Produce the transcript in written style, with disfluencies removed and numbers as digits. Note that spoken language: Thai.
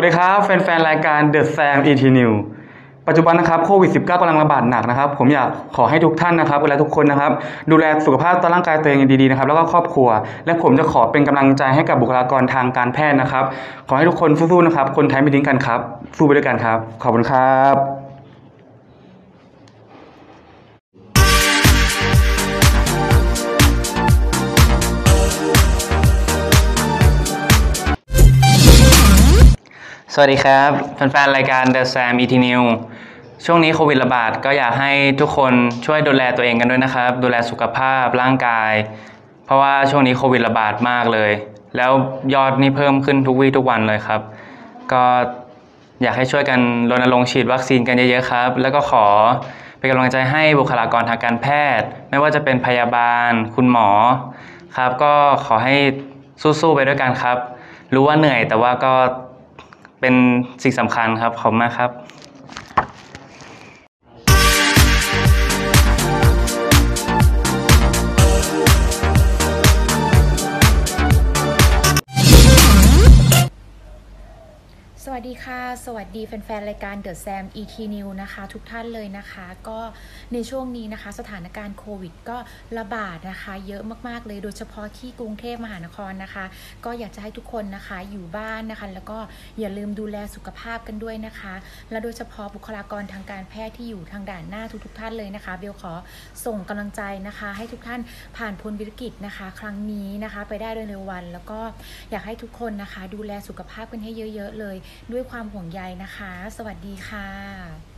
วัสดีครับแฟนๆรายการ The Sam ET News ปัจจุบันนะครับโควิด -19 กำลังระบาดหนักนะครับผมอยากขอให้ทุกท่านนะครับเวลาทุกคนนะครับดูแลสุขภาพร่างกายตัวเองดีๆนะครับแล้วก็ครอบครัวและผมจะขอเป็นกำลังใจให้กับบุคลากรทางการแพทย์นะครับขอให้ทุกคนสู้ๆนะครับคนไทยไม่ทิ้งกันครับสู้ไปด้วยกันครับขอบคุณครับสวัสดีครับแฟนๆรายการ The Sam ET News ช่วงนี้โควิดระบาดก็อยากให้ทุกคนช่วยดูแลตัวเองกันด้วยนะครับดูแลสุขภาพร่างกายเพราะว่าช่วงนี้โควิดระบาดมากเลยแล้วยอดนี่เพิ่มขึ้นทุกวี่ทุกวันเลยครับก็อยากให้ช่วยกันรณรงค์ฉีดวัคซีนกันเยอะๆครับแล้วก็ขอเป็นกำลังใจให้บุคลากรทางการแพทย์ไม่ว่าจะเป็นพยาบาลคุณหมอครับก็ขอให้สู้ๆไปด้วยกันครับรู้ว่าเหนื่อยแต่ว่าก็เป็นสิ่งสำคัญครับขอบคุณมากครับสวัสดีค่ะสวัสดีแฟนๆรายการ The Sam ET News นะคะทุกท่านเลยนะคะก็ในช่วงนี้นะคะสถานการณ์โควิดก็ระบาดนะคะเยอะมากๆเลยโดยเฉพาะที่กรุงเทพมหานครนะคะก็อยากจะให้ทุกคนนะคะอยู่บ้านนะคะแล้วก็อย่าลืมดูแลสุขภาพกันด้วยนะคะและโดยเฉพาะบุคลากรทางการแพทย์ที่อยู่ทางด่านหน้าทุกๆท่านเลยนะคะเบลขอส่งกำลังใจนะคะให้ทุกท่านผ่านพ้นวิกฤตนะคะครั้งนี้นะคะไปได้โดยเร็ววันแล้วก็อยากให้ทุกคนนะคะดูแลสุขภาพกันให้เยอะๆเลยด้วยความห่วงใยนะคะสวัสดีค่ะ